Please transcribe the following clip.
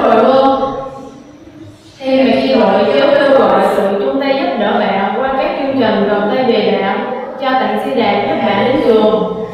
hồi hương. Theo Mẹ Chi Hội giáo kêu gọi sự chung tay giúp đỡ bạn qua các chương trình Vòng Tay Về Đạo, trao tặng CD các bạn đến trường.